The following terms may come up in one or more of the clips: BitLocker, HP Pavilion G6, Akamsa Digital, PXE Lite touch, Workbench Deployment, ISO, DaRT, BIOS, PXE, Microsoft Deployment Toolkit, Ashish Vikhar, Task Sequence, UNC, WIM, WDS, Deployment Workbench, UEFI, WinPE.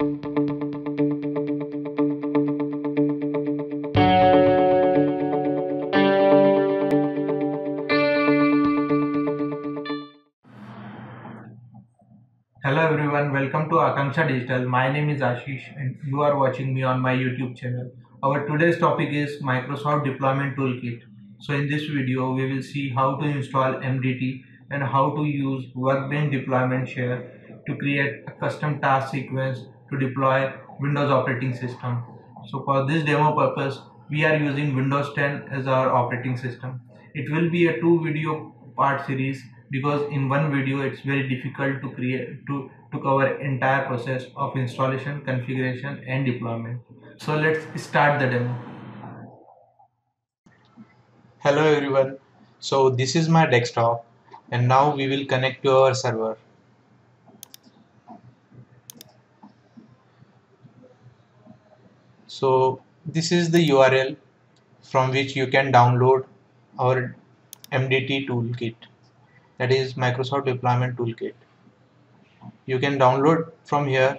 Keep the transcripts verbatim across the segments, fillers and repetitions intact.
Hello everyone, welcome to Akamsa Digital. My name is Ashish and you are watching me on my YouTube channel. Our today's topic is Microsoft Deployment Toolkit. So in this video, we will see how to install M D T and how to use Workbench deployment share to create a custom task sequence to deploy Windows operating system. So for this demo purpose, we are using Windows ten as our operating system. It will be a two video part series because in one video it's very difficult to create to, to cover entire process of installation, configuration and deployment. So let's start the demo. Hello everyone. So this is my desktop. And now we will connect to our server. So this is the U R L from which you can download our M D T toolkit, that is Microsoft Deployment Toolkit. You can download from here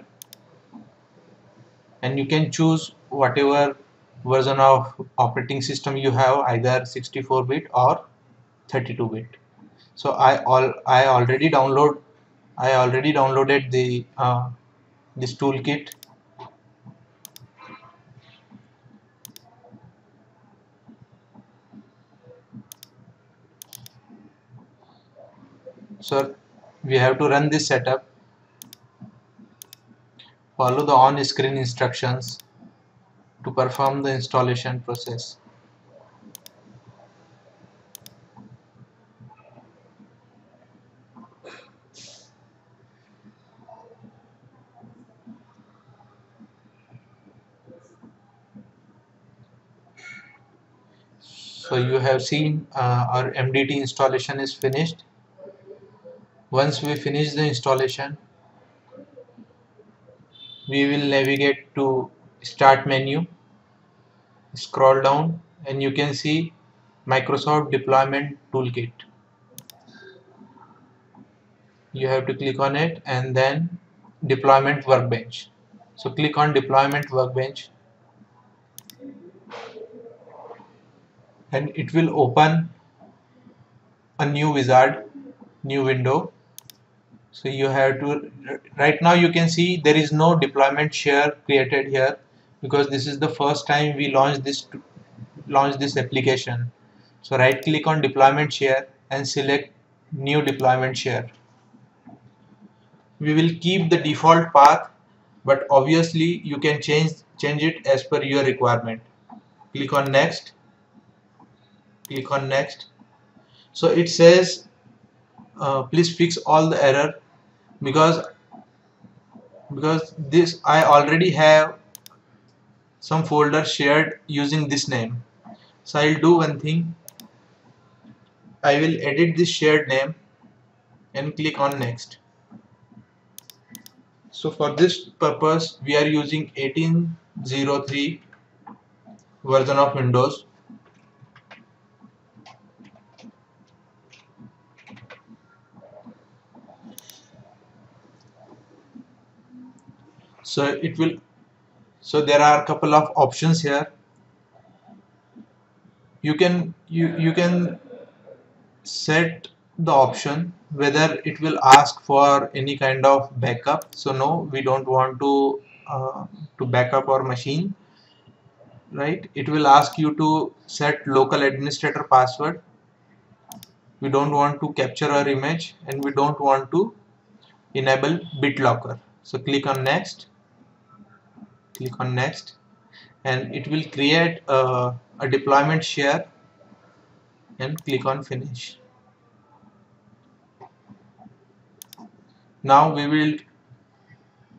and you can choose whatever version of operating system you have, either sixty-four bit or thirty-two bit. So I all I already download I already downloaded the uh, this toolkit. So we have to run this setup. Follow the on-screen instructions to perform the installation process. So you have seen uh, our M D T installation is finished. Once we finish the installation, we will navigate to Start menu, scroll down and you can see Microsoft Deployment Toolkit. You have to click on it and then Deployment Workbench. So click on Deployment Workbench. And it will open a new wizard, new window. So you have to, right now you can see there is no deployment share created here because this is the first time we launch this launch this application. So right click on deployment share and select new deployment share. We will keep the default path, but obviously you can change change it as per your requirement. Click on next. Click on next. So it says uh, please fix all the error because because this I already have some folder shared using this name. So I'll do one thing. I will edit this shared name and click on next. So for this purpose we are using eighteen oh three version of Windows. So it will, so there are a couple of options here. You can you, you can set the option whether it will ask for any kind of backup. So no, we don't want to uh, to backup our machine, right? It will ask you to set local administrator password. We don't want to capture our image and we don't want to enable BitLocker. So click on next. Click on next and it will create a, a deployment share and click on finish. Now we will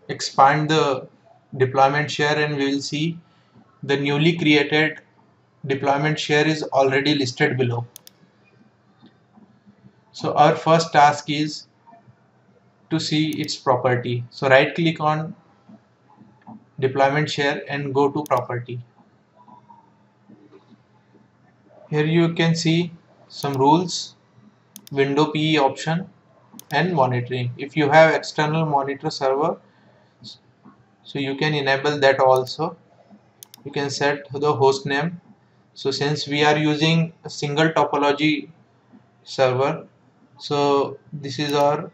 expand the deployment share and we will see the newly created deployment share is already listed below. So our first task is to see its property. So right click on deployment share and go to property. Here you can see some rules, window P E option and monitoring. If you have external monitor server, so you can enable that also. You can set the host name. So since we are using a single topology server, so this is our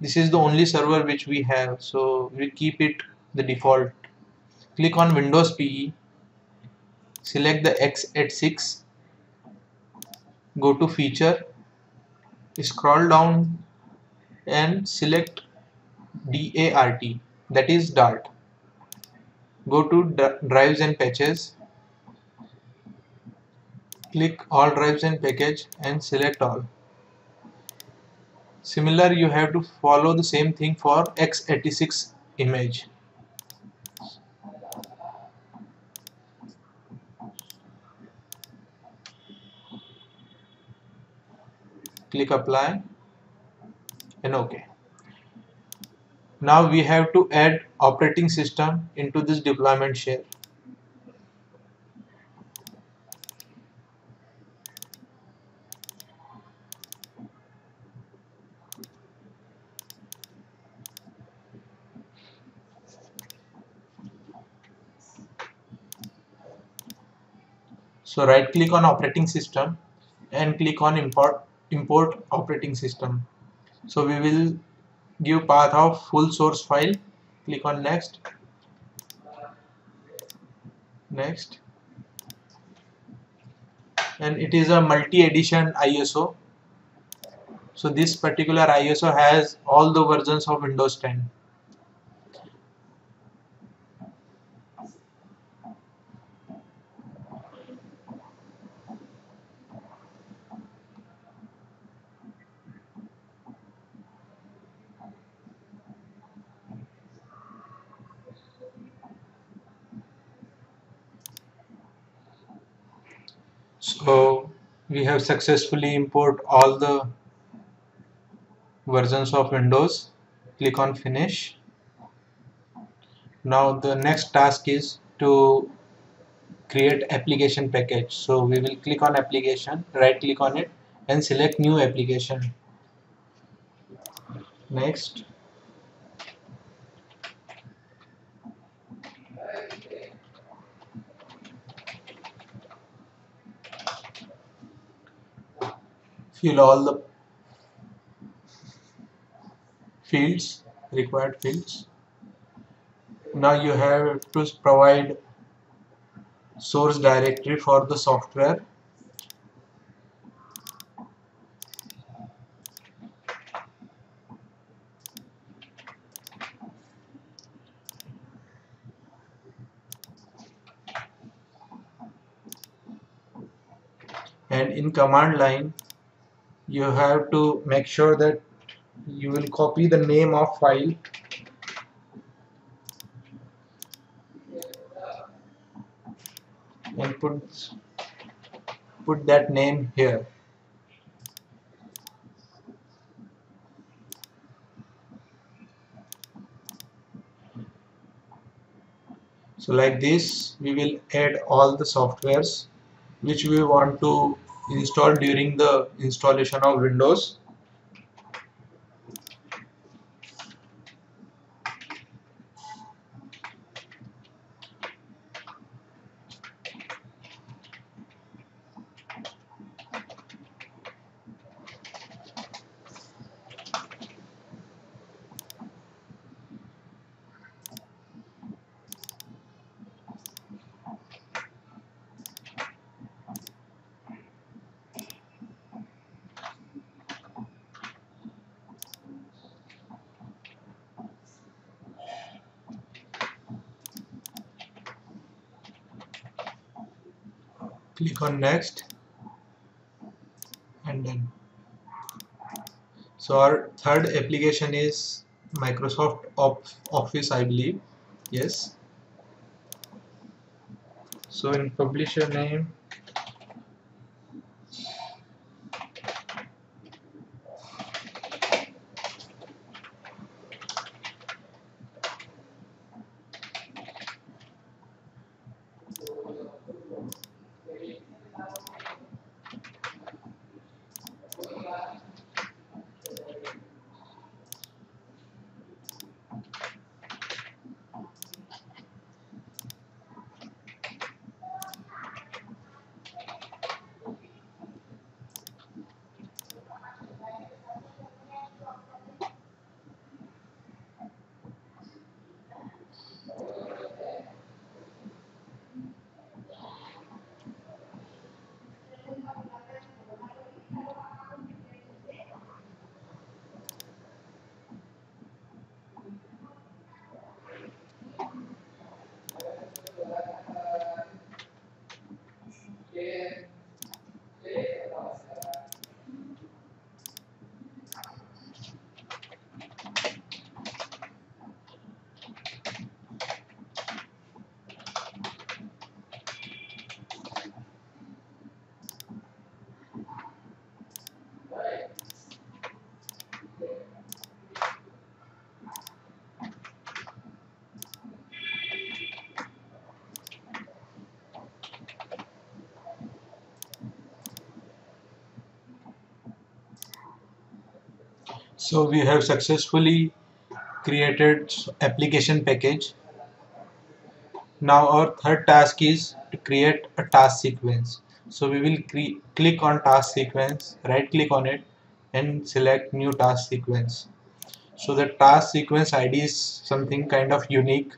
this is the only server which we have, so we keep it the default. Click on Windows P E, select the x eighty-six, go to feature, scroll down and select D A R T, that is Dart. Go to drives and patches, click all drives and package and select all. Similar, you have to follow the same thing for x eighty-six image. Click apply and OK. Now we have to add operating system into this deployment share. So right click on operating system and click on import import operating system. So we will give path of full source file. Click on next, next, and it is a multi-edition I S O. So this particular I S O has all the versions of Windows ten. So we have successfully imported all the versions of Windows. Click on finish. Now the next task is to create application package. So we will click on application, right click on it and select new application. Next. Fill all the fields, required fields. Now you have to provide source directory for the software. And in command line, you have to make sure that you will copy the name of file and put, put that name here. So like this we will add all the softwares which we want to install during the installation of Windows. Click on next and done. So our third application is Microsoft Office, I believe. Yes. So in publisher name, So we have successfully created application package. Now our third task is to create a task sequence. So we will click on task sequence, right click on it and select new task sequence. So the task sequence I D is something kind of unique.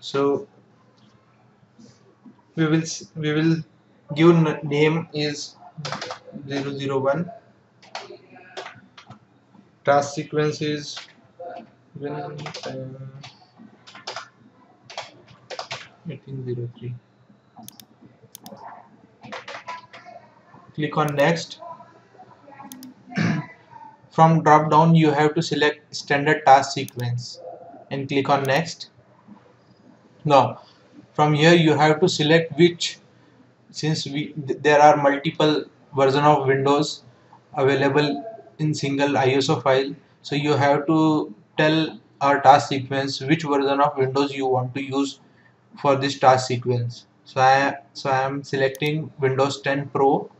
So we will we will give name is zero zero one. Task sequence is well, I think zero three. Click on next. From drop down you have to select standard task sequence and click on next. Now from here you have to select which, since we there are multiple version of Windows available in single I S O file, so you have to tell our task sequence which version of Windows you want to use for this task sequence. So I, so I am selecting Windows ten Pro.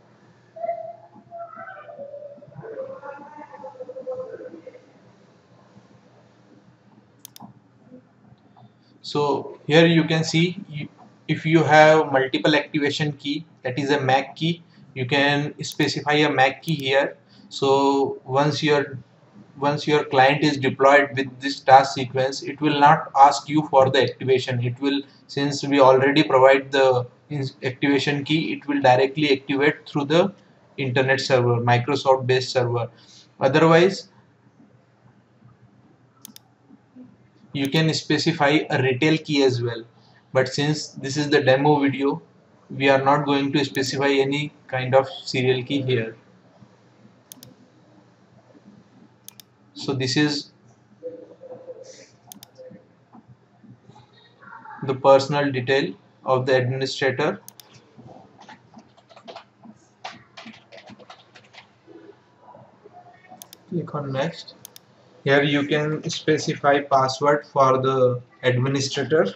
So here you can see you, if you have multiple activation key, that is a MAC key, you can specify a MAC key here. So once your once your client is deployed with this task sequence, it will not ask you for the activation. It will, since we already provide the activation key, it will directly activate through the internet server, Microsoft based server. Otherwise you can specify a retail key as well, but since this is the demo video, we are not going to specify any kind of serial key here. So this is the personal detail of the administrator. Click on next. Here you can specify password for the administrator.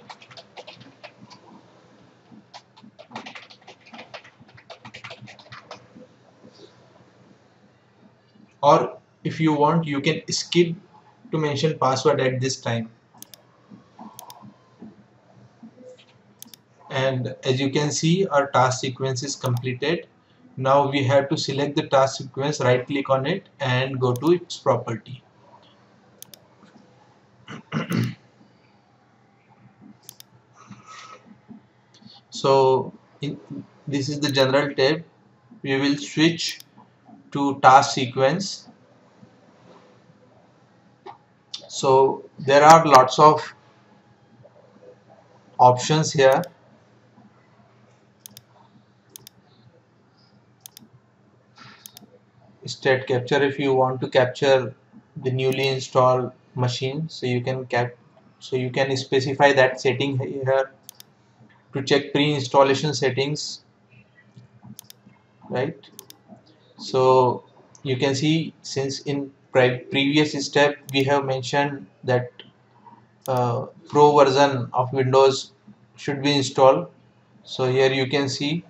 Or if you want, you can skip to mention password at this time. And as you can see, our task sequence is completed. Now we have to select the task sequence, right click on it and go to its property. So in, this is the general tab. We will switch to task sequence. So there are lots of options here. State capture, if you want to capture the newly installed machine, so you can cap so you can specify that setting here. To check pre-installation settings, right? So you can see, since in pre previous step we have mentioned that uh, pro version of Windows should be installed, so here you can see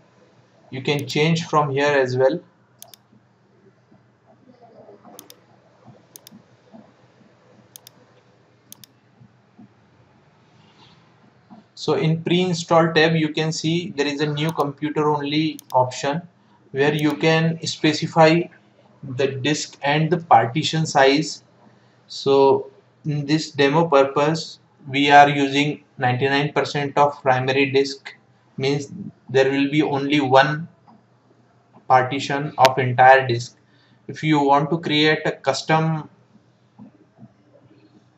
you can change from here as well. So in pre-install tab you can see there is a new computer only option where you can specify the disk and the partition size. So in this demo purpose we are using ninety-nine percent of primary disk, means there will be only one partition of entire disk. If you want to create a custom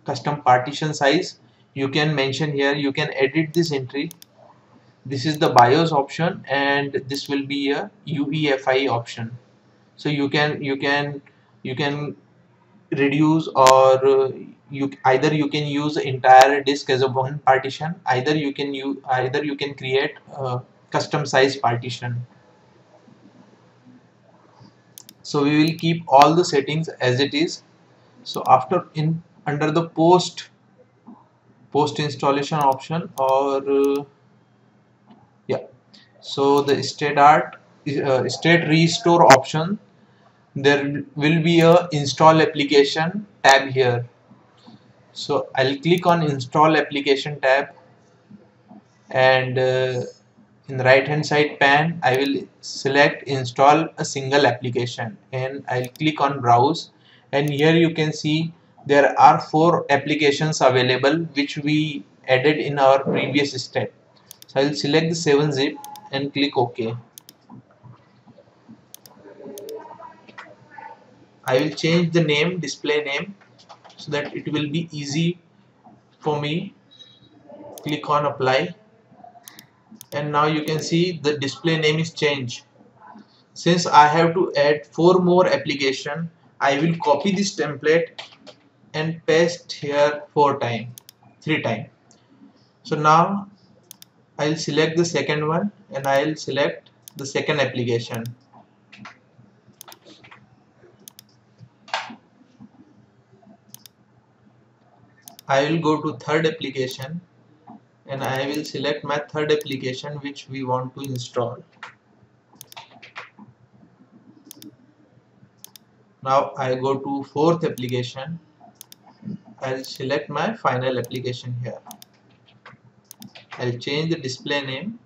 custom partition size, you can mention here, you can edit this entry. This is the BIOS option and this will be a U E F I option. So you can you can you can reduce, or uh, you either you can use the entire disk as a one partition, either you can you either you can create a custom size partition. So we will keep all the settings as it is. So after in under the post post installation option, or uh, yeah, so the state art uh, state restore option, there will be a install application tab here. So I'll click on install application tab, and uh, in the right hand side pane I will select install a single application, and I'll click on browse, and here you can see there are four applications available which we added in our previous step. So I'll select the seven zip and click OK. I will change the name, display name, so that it will be easy for me. Click on apply, and now you can see the display name is changed. Since I have to add four more applications, I will copy this template and paste here four times, three times. So now I'll select the second one, and I'll select the second application. I will go to third application, and I will select my third application which we want to install. Now I go to fourth application. I'll select my final application here. I'll change the display name.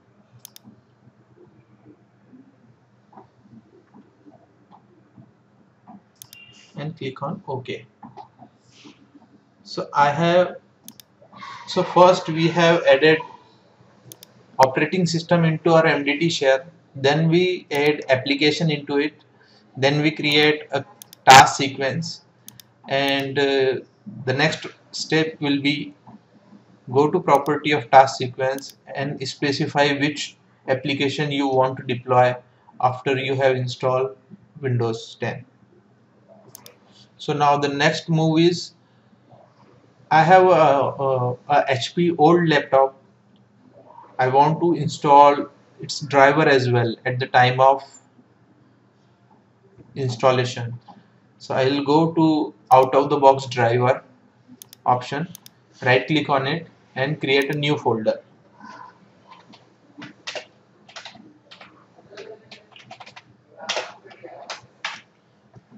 And click on OK. So I have so first we have added operating system into our M D T share, then we add application into it, then we create a task sequence, and uh, the next step will be go to property of task sequence and specify which application you want to deploy after you have installed Windows ten. So now the next move is, I have a, a, a H P old laptop. I want to install its driver as well at the time of installation. So I will go to out of the box driver option, right click on it and create a new folder.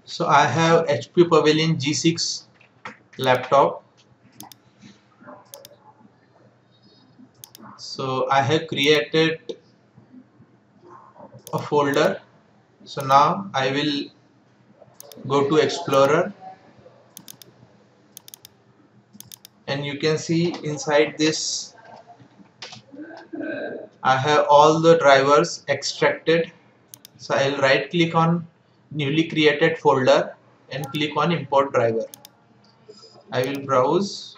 So I have H P Pavilion G six laptop. So I have created a folder. So now I will go to Explorer, and you can see inside this I have all the drivers extracted. So I will right click on newly created folder and click on import driver. I will browse.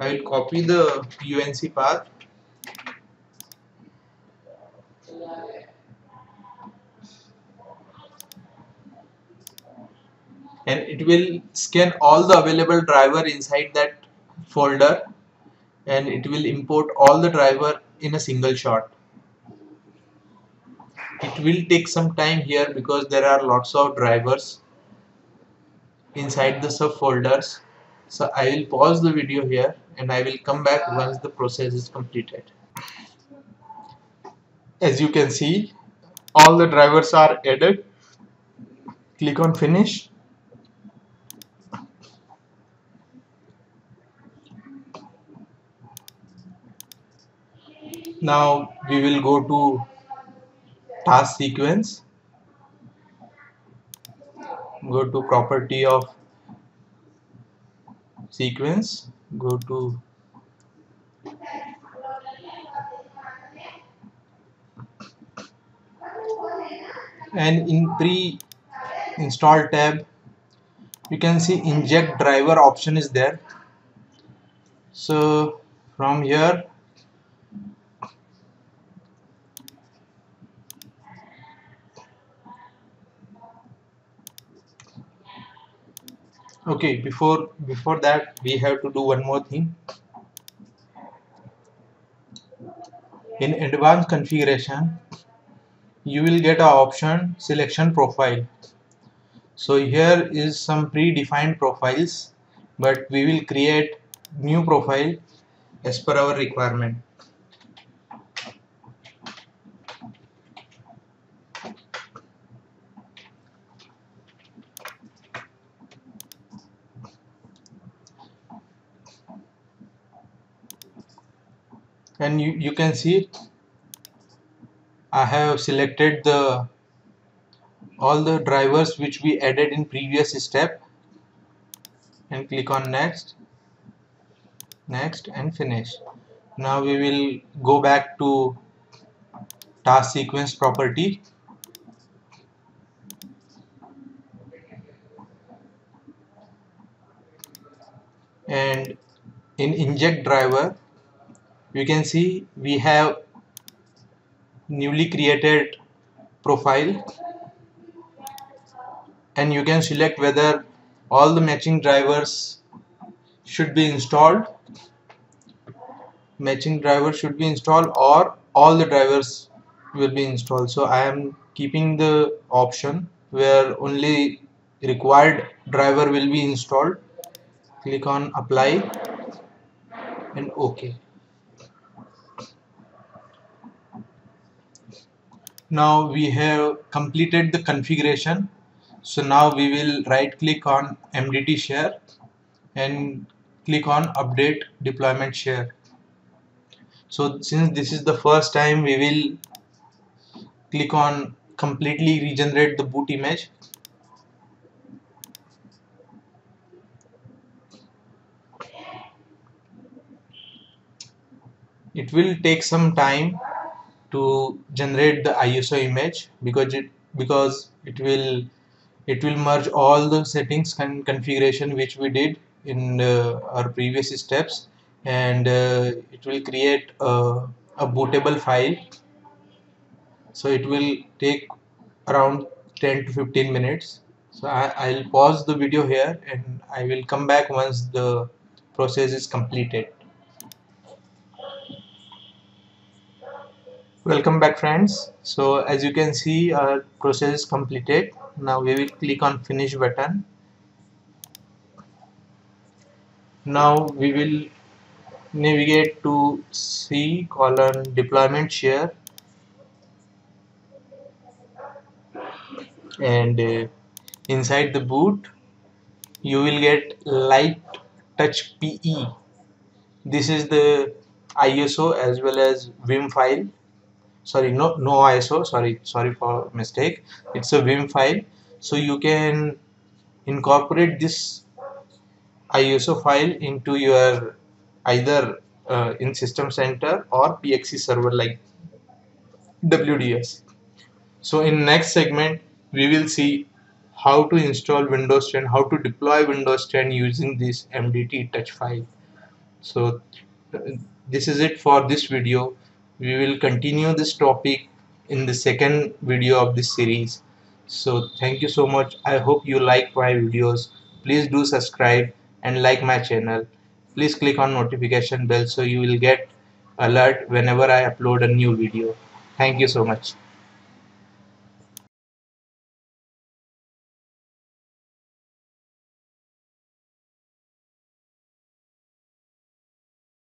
I will copy the U N C path. And it will scan all the available driver inside that folder, and it will import all the driver in a single shot. It will take some time here because there are lots of drivers inside the subfolders. So I will pause the video here, and I will come back once the process is completed. As you can see, all the drivers are added. Click on finish. Now we will go to task sequence, go to property of sequence, go to and in pre-install tab you can see inject driver option is there. So from here okay before before that we have to do one more thing. In advanced configuration you will get an option selection profile. So here is some predefined profiles, but we will create new profile as per our requirement. and you, you can see I have selected the all the drivers which we added in previous step, and click on next, next and finish. Now we will go back to task sequence property, and in inject driver you can see we have newly created profile, and you can select whether all the matching drivers should be installed matching drivers should be installed or all the drivers will be installed. So I am keeping the option where only required driver will be installed. Click on apply and OK. Now we have completed the configuration. So now we will right click on M D T share and click on update deployment share. So since this is the first time, we will click on completely regenerate the boot image. It will take some time to generate the I S O image because it because it will it will merge all the settings and configuration which we did in uh, our previous steps, and uh, it will create a, a bootable file. So it will take around ten to fifteen minutes. So I, I'll pause the video here and I will come back once the process is completed. Welcome back, friends. So as you can see, our process is completed. Now we will click on finish button. Now we will navigate to C colon deployment share, and uh, inside the boot you will get light touch P E. This is the I S O as well as W I M file. Sorry, no, no I S O. Sorry, sorry for mistake. It's a W I M file. So you can incorporate this I S O file into your either uh, in System Center or P X E server like W D S. So in next segment, we will see how to install Windows ten, how to deploy Windows ten using this M D T touch file. So uh, this is it for this video. We will continue this topic in the second video of this series. So thank you so much. I hope you like my videos. Please do subscribe and like my channel. Please click on notification bell so you will get alert whenever I upload a new video. Thank you so much.